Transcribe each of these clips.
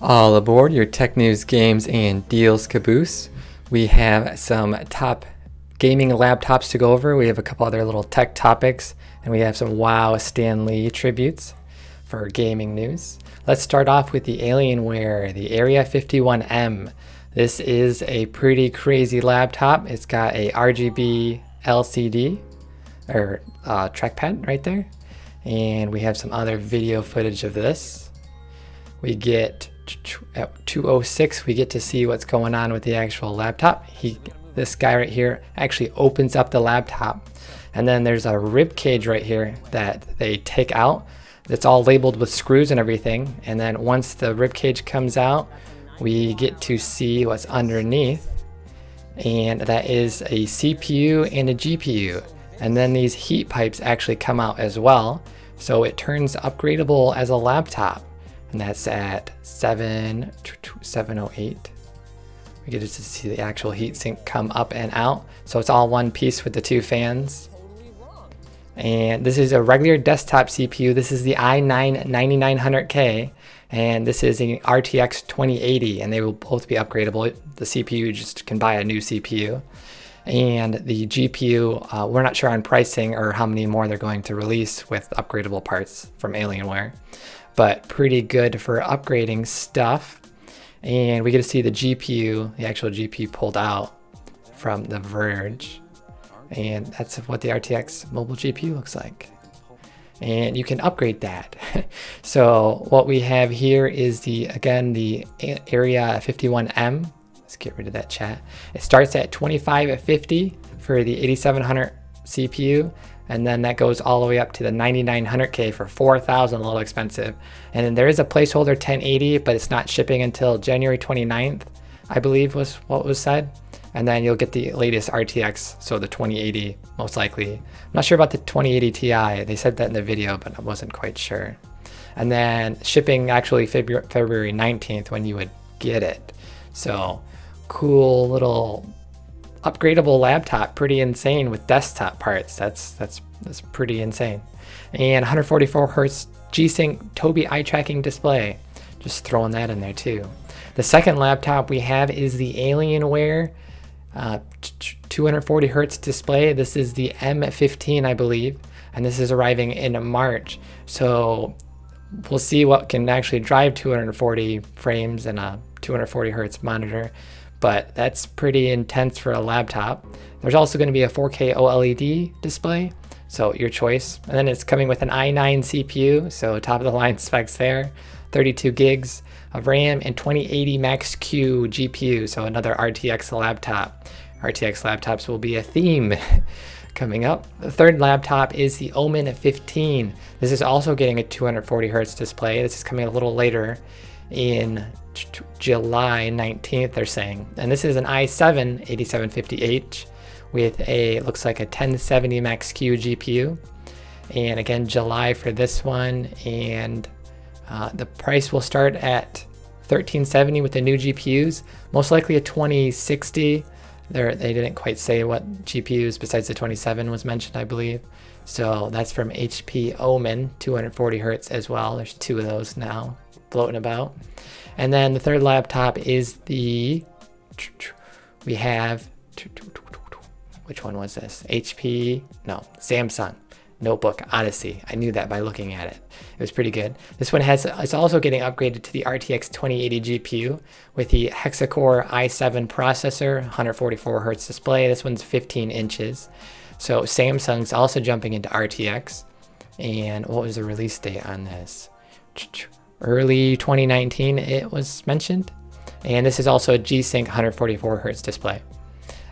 All aboard your tech news, games, and deals caboose. We have some top gaming laptops to go over. We have a couple other little tech topics, and we have some WoW Stan Lee tributes for gaming news. Let's start off with the Alienware, the Area 51M. This is a pretty crazy laptop. It's got a RGB LCD, or trackpad right there. And we have some other video footage of this. We get at 2:06, we get to see what's going on with the actual laptop. This guy right here actually opens up the laptop. And then there's a rib cage right here that they take out. It's all labeled with screws and everything. And then once the rib cage comes out, we get to see what's underneath. And that is a CPU and a GPU. And then these heat pipes actually come out as well. So it turns upgradable as a laptop. And that's at 7:08. We get to see the actual heatsink come up and out. So it's all one piece with the two fans. And this is a regular desktop CPU. This is the i9 9900K. And this is an RTX 2080. And they will both be upgradable. The CPU, just can buy a new CPU. And the GPU, we're not sure on pricing or how many more they're going to release with upgradable parts from Alienware. But pretty good for upgrading stuff. And we get to see the GPU, the actual GPU pulled out from the Verge. And that's what the RTX mobile GPU looks like. And you can upgrade that. So what we have here is the Area 51M. Let's get rid of that chat. It starts at $2550 for the 8700 CPU. And then that goes all the way up to the 9900K for $4,000, a little expensive. And then there is a placeholder 1080, but it's not shipping until January 29th, I believe was what was said. And then you'll get the latest RTX, so the 2080 most likely. I'm not sure about the 2080 Ti. They said that in the video, but I wasn't quite sure. And then shipping actually February 19th when you would get it. So cool little upgradable laptop, pretty insane with desktop parts. That's pretty insane. And 144 Hz G-Sync Tobii eye tracking display. Just throwing that in there too. The second laptop we have is the Alienware 240 Hz display. This is the M15, I believe, and this is arriving in March. So we'll see what can actually drive 240 frames in a 240 Hz monitor. But that's pretty intense for a laptop. There's also going to be a 4K OLED display, so your choice. And then it's coming with an i9 CPU, so top of the line specs there. 32 gigs of RAM and 2080 Max-Q GPU, so another RTX laptop. RTX laptops will be a theme coming up. The third laptop is the Omen 15. This is also getting a 240 Hz display. This is coming a little later in July 19th, they're saying. And this is an i7 8750h with a, looks like a 1070 Max-Q GPU. And again, July for this one. And the price will start at $1,370 with the new GPUs, most likely a 2060. They didn't quite say what GPUs besides the 27 was mentioned, I believe. So that's from HP Omen, 240 Hz as well. There's two of those now floating about. And then the third laptop is the, we have, which one was this? Samsung Notebook Odyssey. I knew that by looking at it. It was pretty good. This one has, it's also getting upgraded to the RTX 2080 GPU with the hexa-core i7 processor, 144 Hz display. This one's 15 inches. So Samsung's also jumping into RTX. And what was the release date on this? Early 2019, it was mentioned. And this is also a G-Sync 144 Hz display.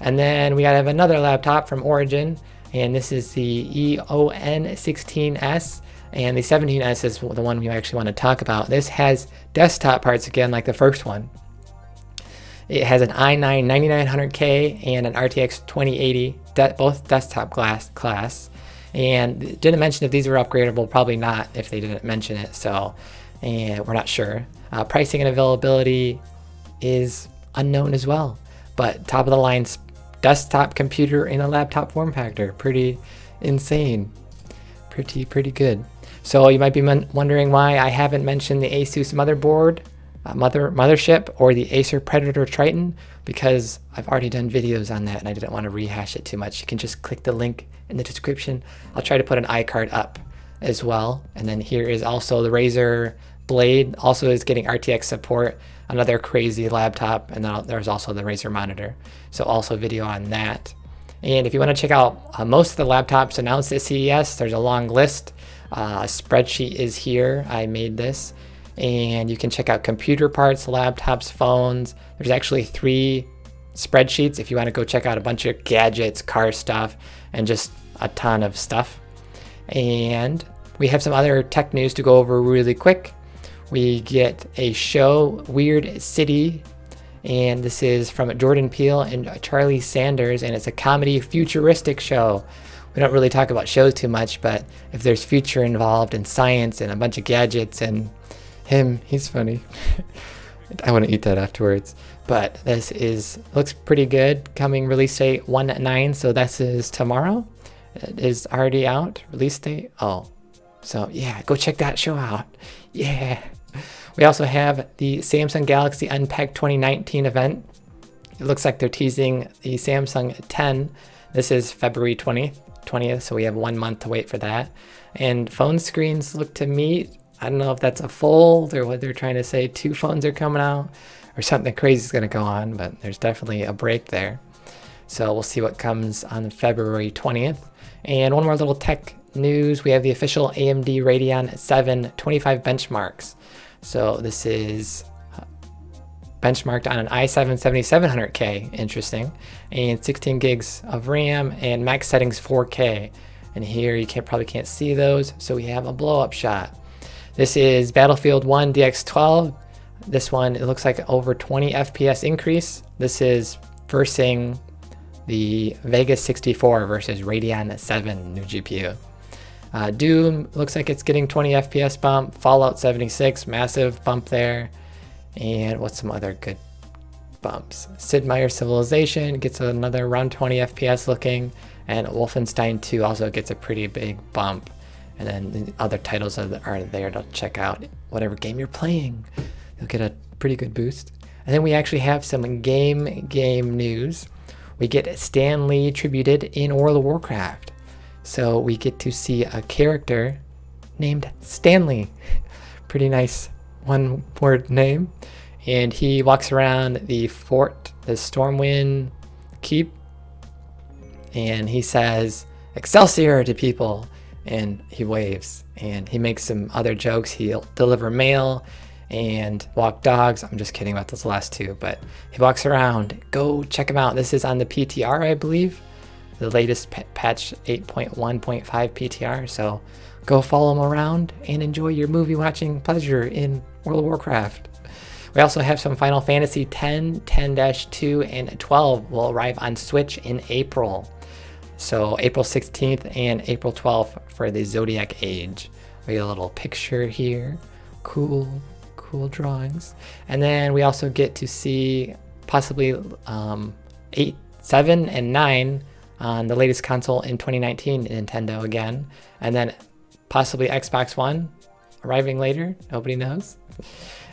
And then we have another laptop from Origin, and this is the Eon16s, and the 17s is the one we actually want to talk about. This has desktop parts again, like the first one. It has an i9 9900K and an RTX 2080, both desktop class. And didn't mention if these were upgradable, probably not if they didn't mention it, so and we're not sure. Pricing and availability is unknown as well, but top of the line desktop computer in a laptop form factor. Pretty insane. Pretty good. So you might be wondering why I haven't mentioned the Asus motherboard Mothership or the Acer Predator Triton, because I've already done videos on that and I didn't want to rehash it too much. You can just click the link in the description. I'll try to put an iCard up as well. And then here is also the Razer Blade, also is getting RTX support, another crazy laptop, and then there's also the Razer monitor. So also video on that. And if you want to check out most of the laptops announced at CES, there's a long list. A spreadsheet is here. I made this. And you can check out computer parts, laptops, phones. There's actually 3 spreadsheets if you want to go check out a bunch of gadgets, car stuff, and just a ton of stuff. And we have some other tech news to go over really quick. We get a show, Weird City, and this is from Jordan Peele and Charlie Sanders, and it's a comedy futuristic show. We don't really talk about shows too much, but if there's future involved and science and a bunch of gadgets and him, he's funny. I want to eat that afterwards. But this is, looks pretty good. Coming release date 1/9, so this is tomorrow. It is already out, release date. Oh, so yeah, go check that show out. Yeah. We also have the Samsung Galaxy Unpacked 2019 event. It looks like they're teasing the Samsung 10. This is February 20th, so we have 1 month to wait for that. And phone screens look to meet. I don't know if that's a fold or what they're trying to say. 2 phones are coming out or something crazy is going to go on, but there's definitely a break there. So we'll see what comes on February 20th. And one more little tech news. We have the official AMD Radeon VII 25 benchmarks. So this is benchmarked on an i7-7700K, interesting, and 16 gigs of RAM and max settings 4K. And here you probably can't see those. So we have a blow up shot. This is Battlefield 1 DX12. This one, it looks like over 20 FPS increase. This is versing the Vega 64 versus Radeon 7 new GPU. Doom looks like it's getting 20 FPS bump. Fallout 76, massive bump there. And what's some other good bumps? Sid Meier's Civilization gets another around 20 FPS looking. And Wolfenstein 2 also gets a pretty big bump. And then the other titles are there to check out. Whatever game you're playing, you'll get a pretty good boost. And then we actually have some game news. We get Stan Lee tributed in World of Warcraft. So we get to see a character named Stanley. Pretty nice one-word name. And he walks around the fort, the Stormwind Keep, and he says, "Excelsior" to people. And he waves and he makes some other jokes. He'll deliver mail and walk dogs. I'm just kidding about those last two, but he walks around. Go check him out. This is on the PTR, I believe, the latest patch 8.1.5 PTR. So go follow him around and enjoy your movie watching pleasure in World of Warcraft. We also have some Final Fantasy X, 10-2, and 12 will arrive on Switch in April. So April 16th and April 12th for the Zodiac Age. We get a little picture here. Cool drawings. And then we also get to see possibly 8, 7, and 9 on the latest console in 2019, Nintendo again. And then possibly Xbox One arriving later. Nobody knows.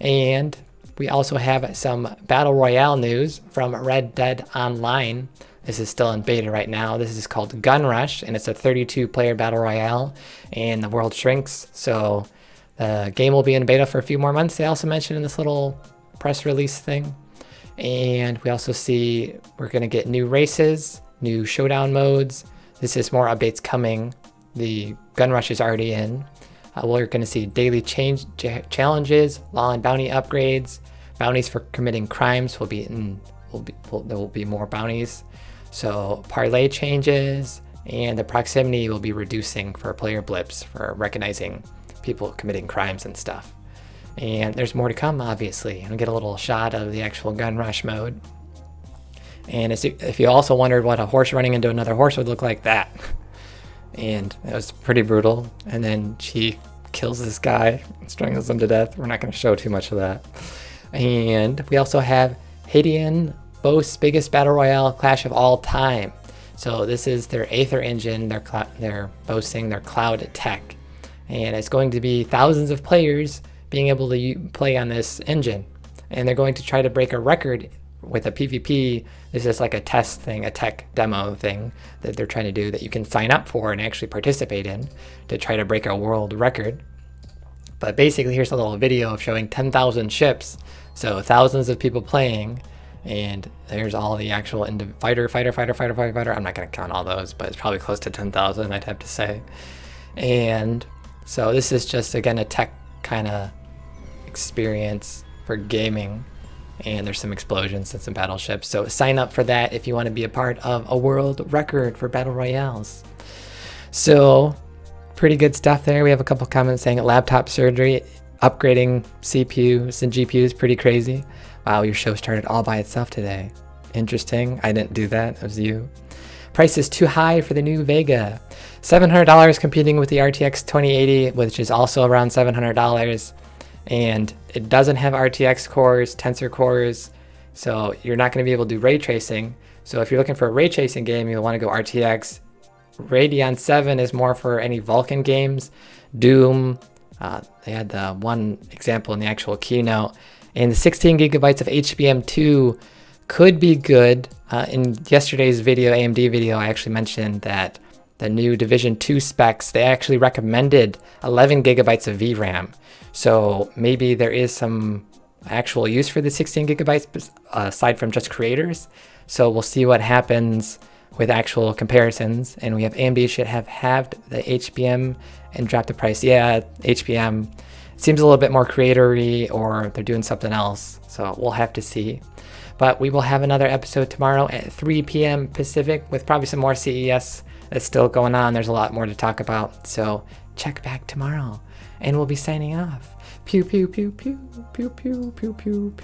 And we also have some Battle Royale news from Red Dead Online. This is still in beta right now. This is called Gun Rush, and it's a 32-player battle royale, and the world shrinks. So the game will be in beta for a few more months. They also mentioned in this little press release thing. And we also see we're going to get new races, new showdown modes. This is more updates coming. The Gun Rush is already in. We're going to see daily challenges, law and bounty upgrades. Bounties for committing crimes there will be more bounties. So parlay changes, and the proximity will be reducing for player blips for recognizing people committing crimes and stuff. And there's more to come, obviously. And we get a little shot of the actual Gun Rush mode. And if you also wondered what a horse running into another horse would look like, that. And it was pretty brutal. And then she kills this guy, strangles him to death. We're not going to show too much of that. And we also have Hadean boasts biggest battle royale clash of all time. So this is their Aether engine. They're boasting their cloud tech, and it's going to be thousands of players being able to play on this engine. and they're going to try to break a record with a PvP. This is like a test thing, a tech demo thing that they're trying to do that you can sign up for and actually participate in to try to break a world record. But basically, here's a little video of showing 10,000 ships, so thousands of people playing, and there's all the actual fighter. I'm not going to count all those, but it's probably close to 10,000, I'd have to say. And so this is just, again, a tech kind of experience for gaming. And there's some explosions and some battleships. So sign up for that if you want to be a part of a world record for battle royales. So pretty good stuff there. We have a couple comments saying laptop surgery, upgrading CPUs and GPUs, pretty crazy. Wow, your show started all by itself today. Interesting. I didn't do that. It was you. Price is too high for the new Vega. $700 competing with the RTX 2080, which is also around $700. And it doesn't have RTX cores, tensor cores, so you're not going to be able to do ray tracing. So if you're looking for a ray tracing game, you'll want to go RTX. Radeon 7 is more for any Vulcan games, Doom. They had the one example in the actual keynote. And the 16 gigabytes of HBM2 could be good. In yesterday's video, AMD video, I actually mentioned that the new Division 2 specs, they actually recommended 11 gigabytes of VRAM. So maybe there is some actual use for the 16 gigabytes aside from just creators. So we'll see what happens with actual comparisons. And we have AMD should have halved the HBM and dropped the price. Yeah, HBM seems a little bit more creator-y, or they're doing something else. So we'll have to see. But we will have another episode tomorrow at 3 p.m. Pacific with probably some more CES that's still going on. There's a lot more to talk about. So check back tomorrow. And we'll be signing off. Pew, pew, pew, pew, pew, pew, pew, pew, pew.